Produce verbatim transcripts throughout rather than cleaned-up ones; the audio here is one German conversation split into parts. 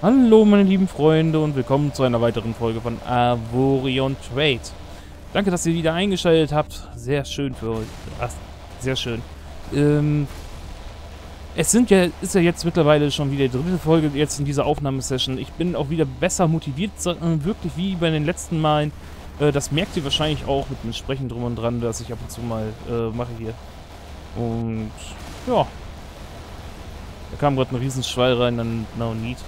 Hallo meine lieben Freunde und willkommen zu einer weiteren Folge von Avorion Trade. Danke, dass ihr wieder eingeschaltet habt. Sehr schön für euch. Ach, sehr schön. Ähm, es sind ja, ist ja jetzt mittlerweile schon wieder die dritte Folge jetzt in dieser Aufnahmesession. Ich bin auch wieder besser motiviert, wirklich wie bei den letzten Malen. Äh, das merkt ihr wahrscheinlich auch mit dem Sprechen drum und dran, dass ich ab und zu mal äh, mache hier. Und ja. Da kam gerade ein Riesenschwall rein, dann no need.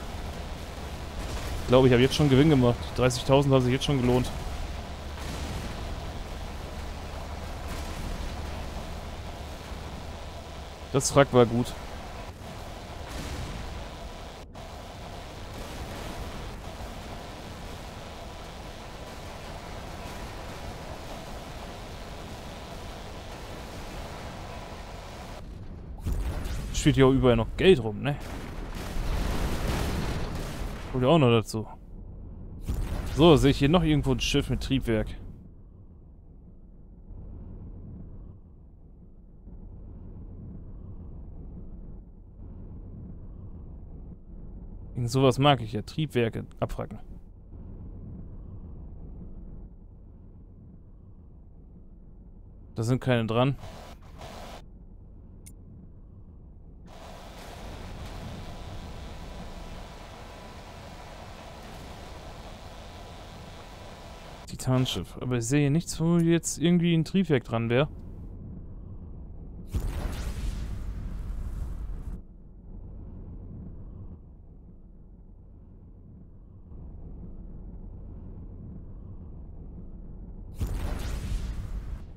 Ich glaube, ich habe jetzt schon Gewinn gemacht. dreißigtausend haben sich jetzt schon gelohnt. Das Wrack war gut. Steht hier auch überall noch Geld rum, ne? Kommt ja auch noch dazu. So, sehe ich hier noch irgendwo ein Schiff mit Triebwerk. Irgend sowas mag ich ja. Triebwerke abwracken. Da sind keine dran. Titanschiff. Aber ich sehe nichts, wo jetzt irgendwie ein Triebwerk dran wäre.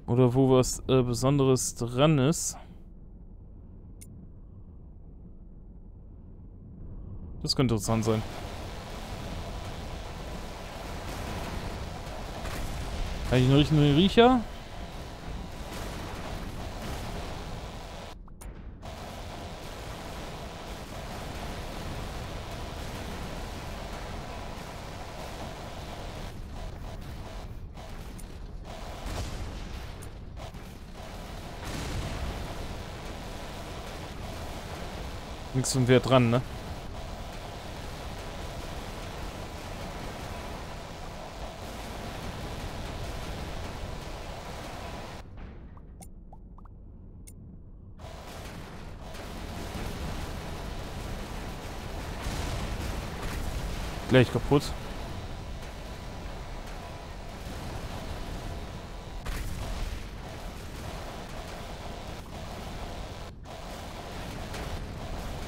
Oder wo was äh, Besonderes dran ist. Das könnte interessant sein. Kann ich noch einen Riecher? Nichts von Wert dran, ne? Gleich kaputt.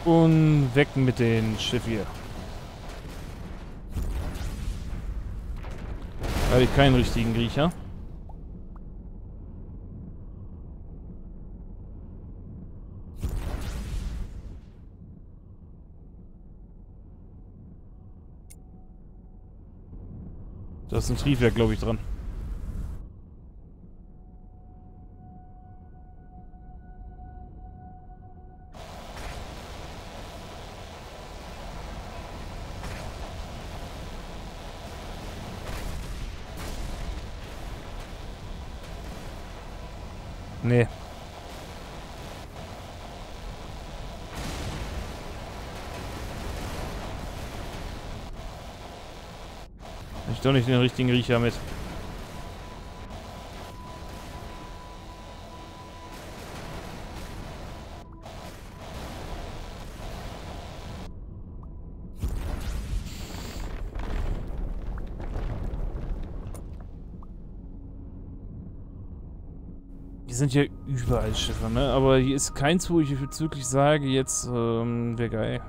Und weg mit dem Schiff hier. Da habe ich keinen richtigen Griecher. Da ist ein Triebwerk, glaube ich, dran. Nee. Doch nicht den richtigen Riecher mit. Hier sind ja überall Schiffe, ne? Aber hier ist keins, wo ich bezüglich sage, jetzt ähm, wäre geil.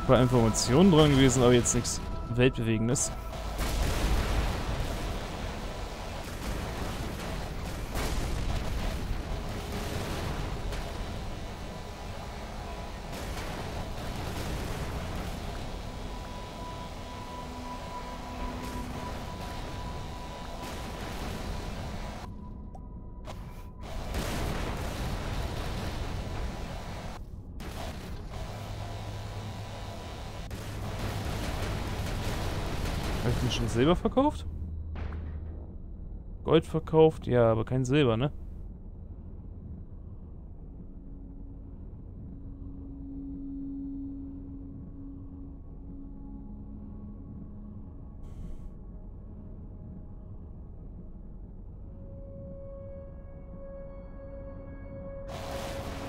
Ein paar Informationen dran gewesen, aber jetzt nichts Weltbewegendes. Habe ich mir schon Silber verkauft? Gold verkauft? Ja, aber kein Silber, ne?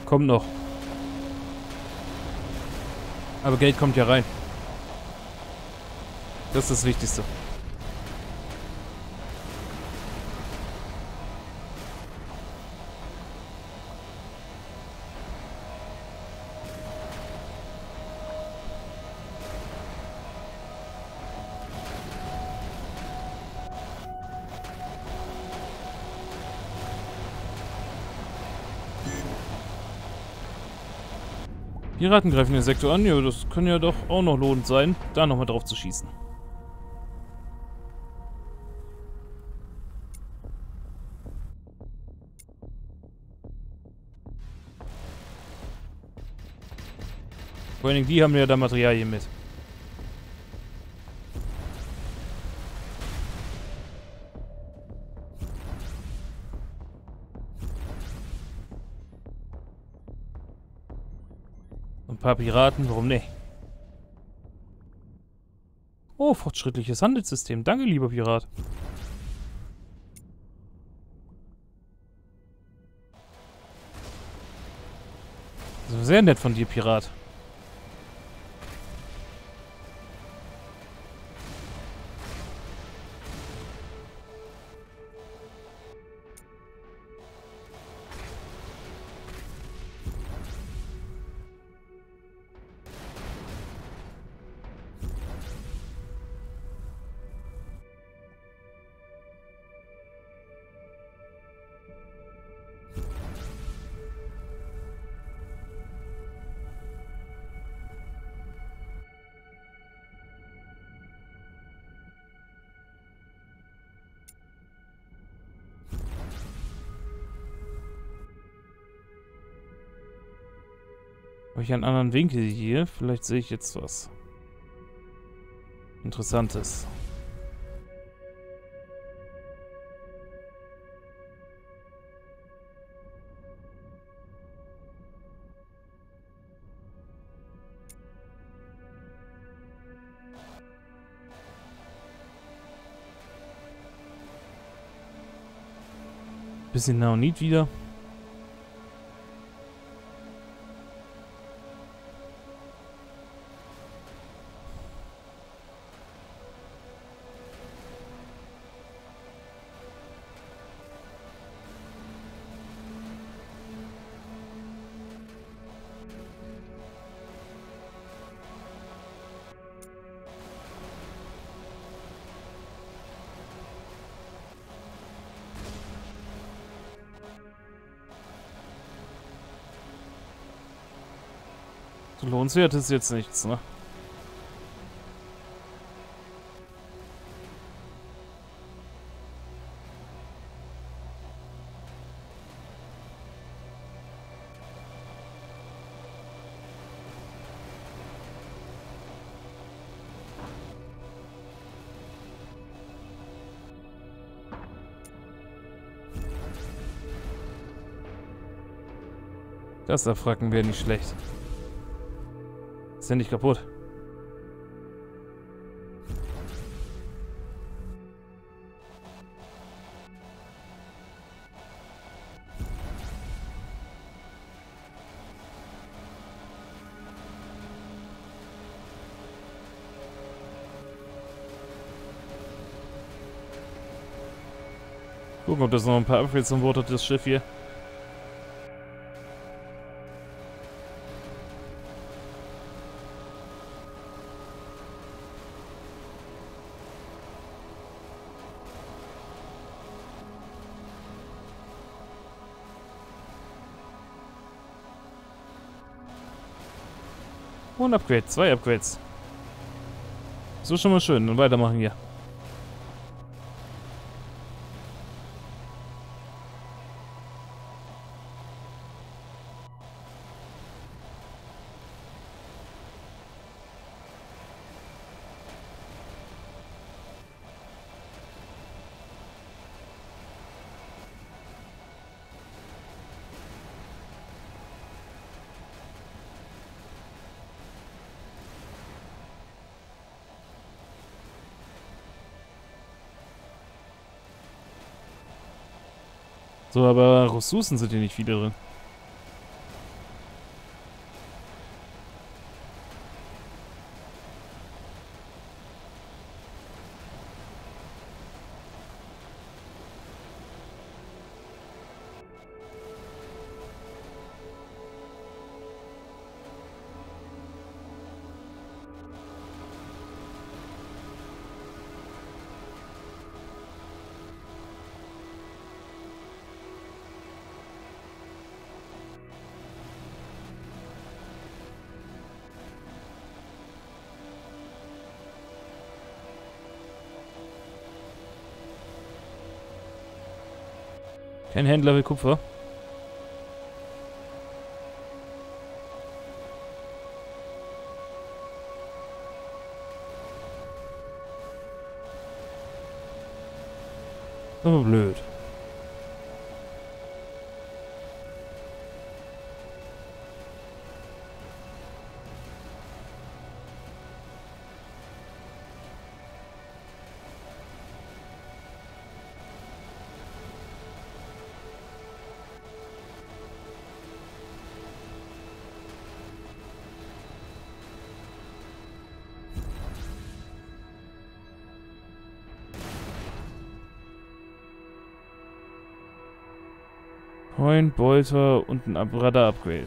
Kommt noch. Aber Geld kommt ja rein. Das ist das Wichtigste. Piraten greifen den Sektor an. Ja, das kann ja doch auch noch lohnend sein, da nochmal drauf zu schießen. Vor allen Dingen, die haben ja da Materialien mit. Ein paar Piraten, warum nicht? Oh, fortschrittliches Handelssystem. Danke, lieber Pirat. Also sehr nett von dir, Pirat. Habe ich einen anderen Winkel hier? Vielleicht sehe ich jetzt was Interessantes. Bisschen Naonit wieder. Lohnenswert ist jetzt nichts, ne? Das Abfracken wäre nicht schlecht. Ist ja nicht kaputt. Gucken, ob das noch ein paar Upgrades an Bord hat, das Schiff hier. Und Upgrade, zwei Upgrades. So schon mal schön und weitermachen hier. So, aber Ressourcen sind hier nicht viele drin. Kein Händler will Kupfer. Aber blöd. Neun Bolter und ein Radar-Upgrade.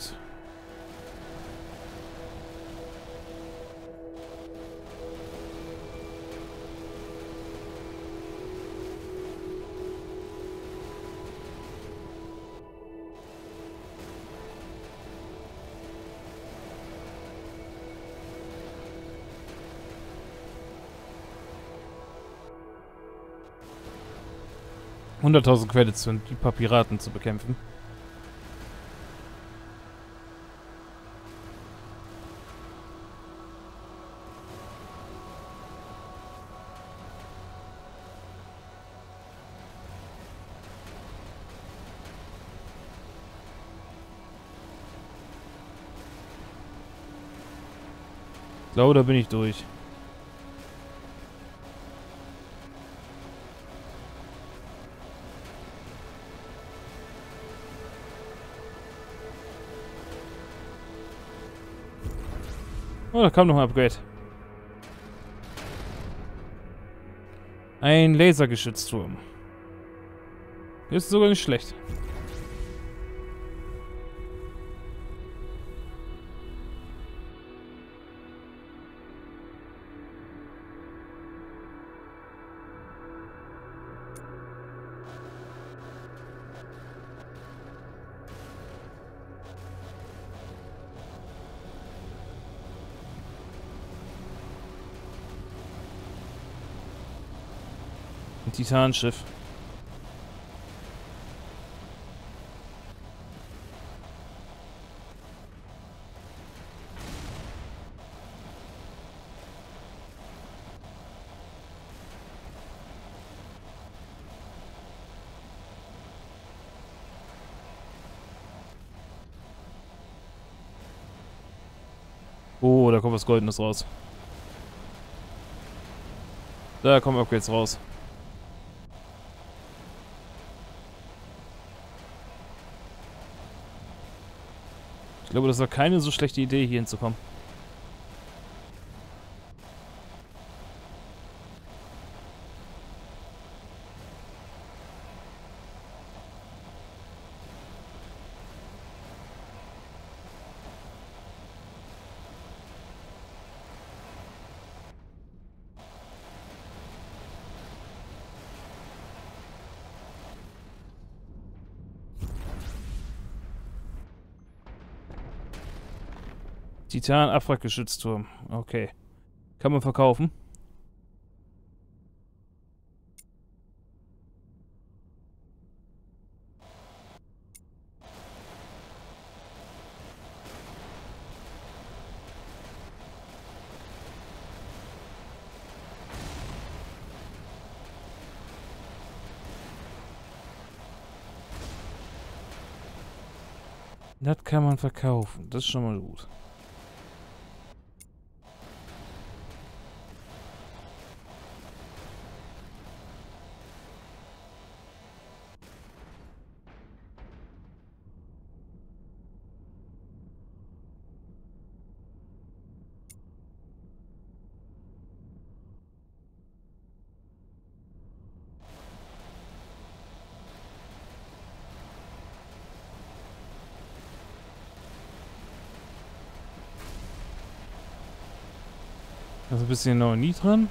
hunderttausend Credits, um die paar Piraten zu bekämpfen. Ich glaube, da bin ich durch. Oh, da kam noch ein Upgrade. Ein Lasergeschützturm. Ist sogar nicht schlecht. Titanschiff. Oh, da kommt was Goldenes raus. Da kommen Upgrades raus. Ich glaube, das war keine so schlechte Idee, hier hinzukommen. Titan-Abwrackgeschützturm. Okay. Kann man verkaufen. Das kann man verkaufen. Das ist schon mal gut. Da ist ein bisschen Neonie drin.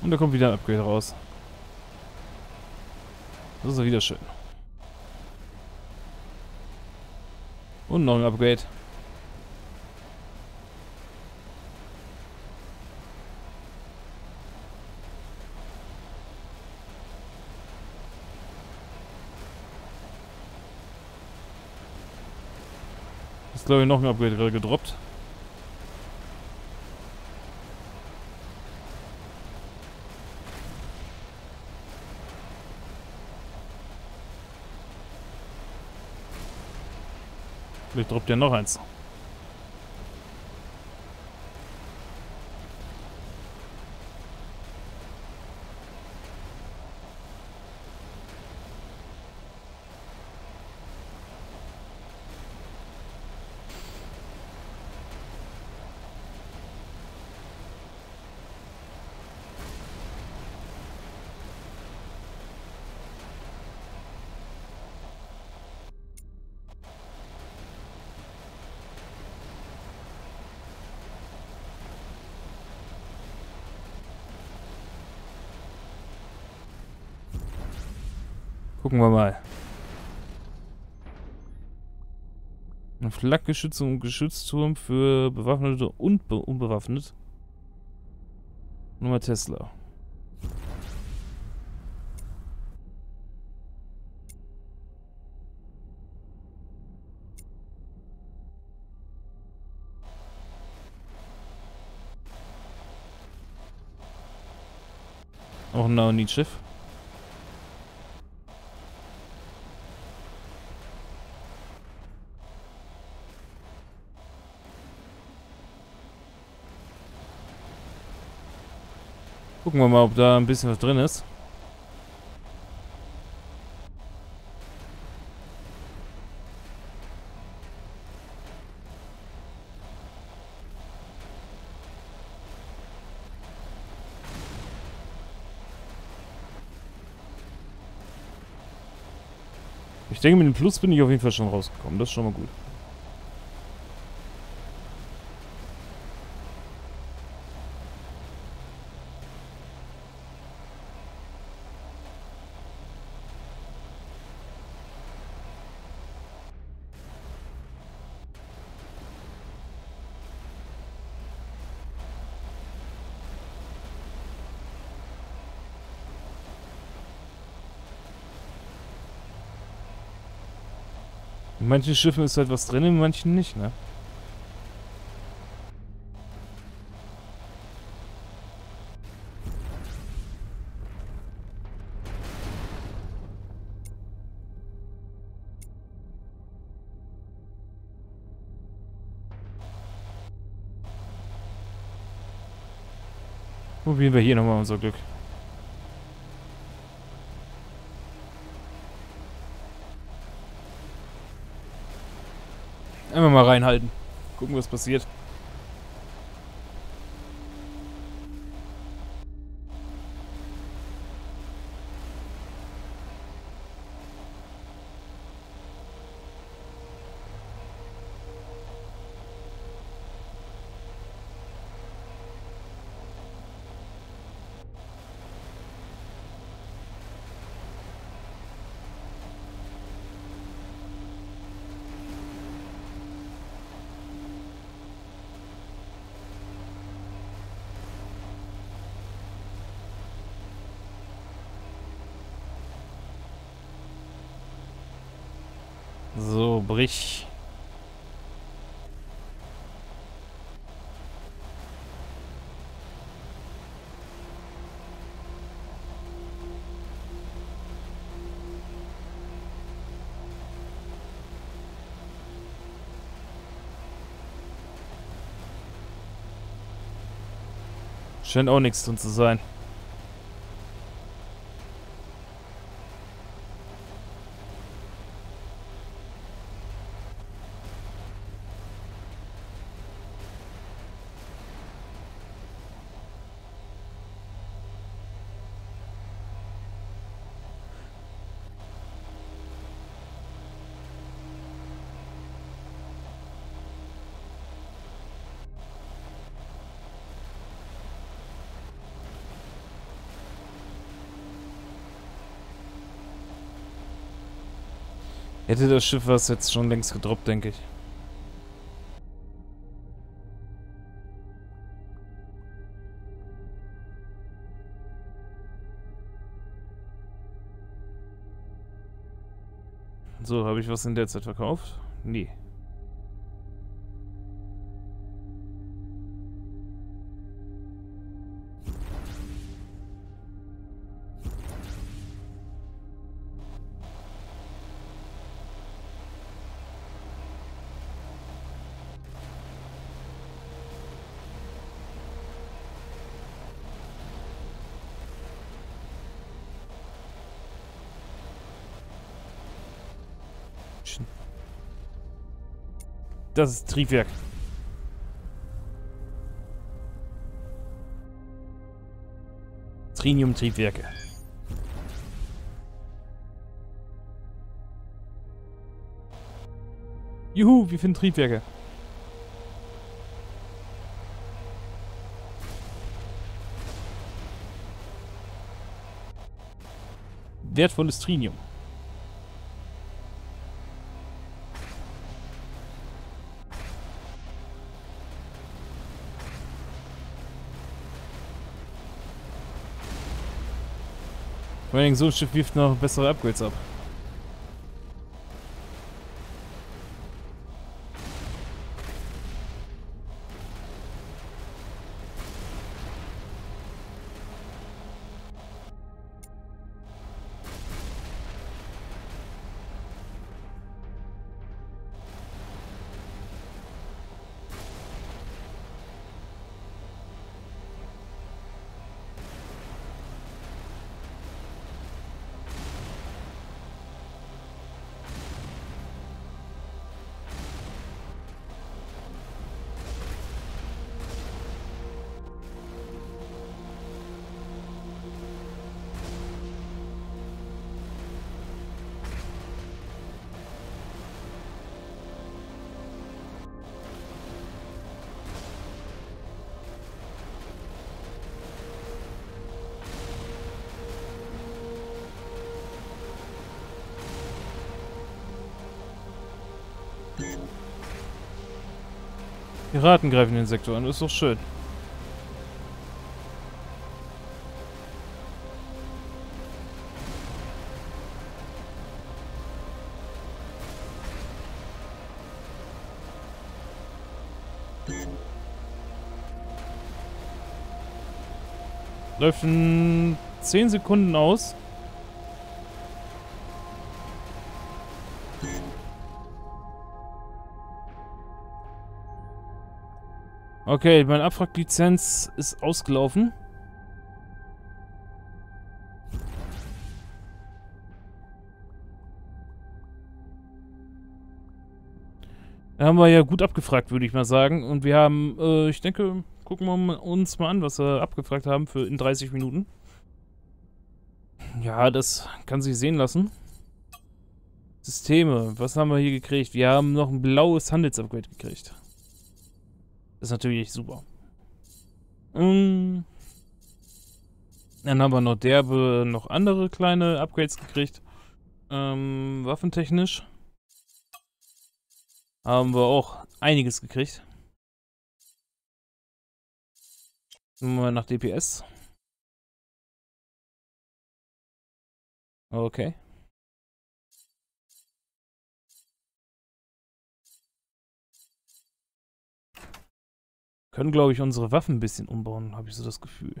Und da kommt wieder ein Upgrade raus. Das ist ja wieder schön. Und noch ein Upgrade. Ist glaube ich noch ein Upgrade gerade gedroppt. Vielleicht droppt ja noch eins. Gucken wir mal. Ein Flakgeschütz und Geschützturm für Bewaffnete und be unbewaffnet. Nur mal Tesla. Auch ein Neonit-Schiff. Gucken wir mal, ob da ein bisschen was drin ist. Ich denke, mit dem Plus bin ich auf jeden Fall schon rausgekommen. Das ist schon mal gut. In manchen Schiffen ist halt was drin, in manchen nicht, ne? Probieren wir hier nochmal unser Glück. Einmal mal reinhalten. Gucken, was passiert. So, brich. Scheint auch nichts drin zu sein. Hätte das Schiff was jetzt schon längst gedroppt, denke ich. So, habe ich was in der Zeit verkauft? Nee. Das ist Triebwerk. Trinium-Triebwerke. Juhu, wir finden Triebwerke. Wertvolles Trinium. Vor allem so ein Schiff wirft noch bessere Upgrades ab. Piraten greifen den Sektor an, das ist doch schön. Läuft in zehn Sekunden aus. Okay, meine Abwracklizenz ist ausgelaufen. Da haben wir ja gut abgefragt, würde ich mal sagen. Und wir haben, äh, ich denke, gucken wir uns mal an, was wir abgefragt haben für in dreißig Minuten. Ja, das kann sich sehen lassen. Systeme, was haben wir hier gekriegt? Wir haben noch ein blaues Handelsupgrade gekriegt. Das ist natürlich super. Dann haben wir noch derbe, noch andere kleine Upgrades gekriegt. Ähm, waffentechnisch haben wir auch einiges gekriegt. Gehen wir mal nach D P S. Okay. Können, glaube ich, unsere Waffen ein bisschen umbauen, habe ich so das Gefühl.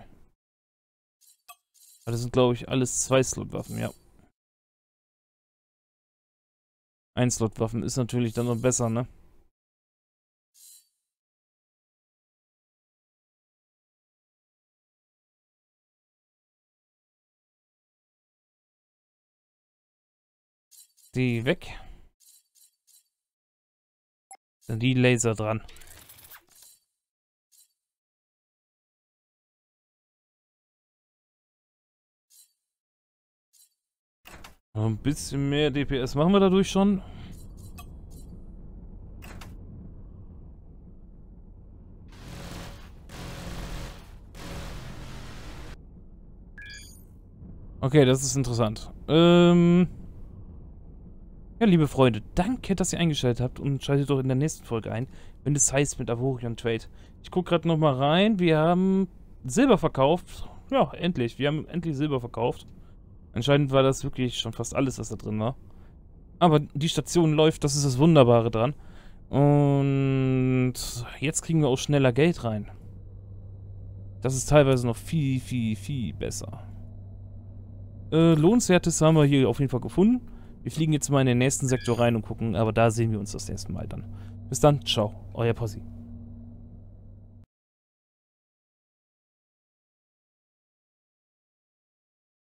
Aber das sind, glaube ich, alles zwei Slot Waffen, ja. ein Slot Waffen ist natürlich dann noch besser, ne? Die weg. Dann die Laser dran. Ein bisschen mehr D P S machen wir dadurch schon. Okay, das ist interessant. Ähm, Ja, liebe Freunde, danke, dass ihr eingeschaltet habt und schaltet doch in der nächsten Folge ein, wenn es heißt mit Avorion Trade. Ich gucke gerade nochmal rein, wir haben Silber verkauft. Ja, endlich, wir haben endlich Silber verkauft. Anscheinend war das wirklich schon fast alles, was da drin war. Aber die Station läuft, das ist das Wunderbare dran. Und jetzt kriegen wir auch schneller Geld rein. Das ist teilweise noch viel, viel, viel besser. Äh, Lohnenswertes haben wir hier auf jeden Fall gefunden. Wir fliegen jetzt mal in den nächsten Sektor rein und gucken, aber da sehen wir uns das nächste Mal dann. Bis dann, ciao, euer Possyy.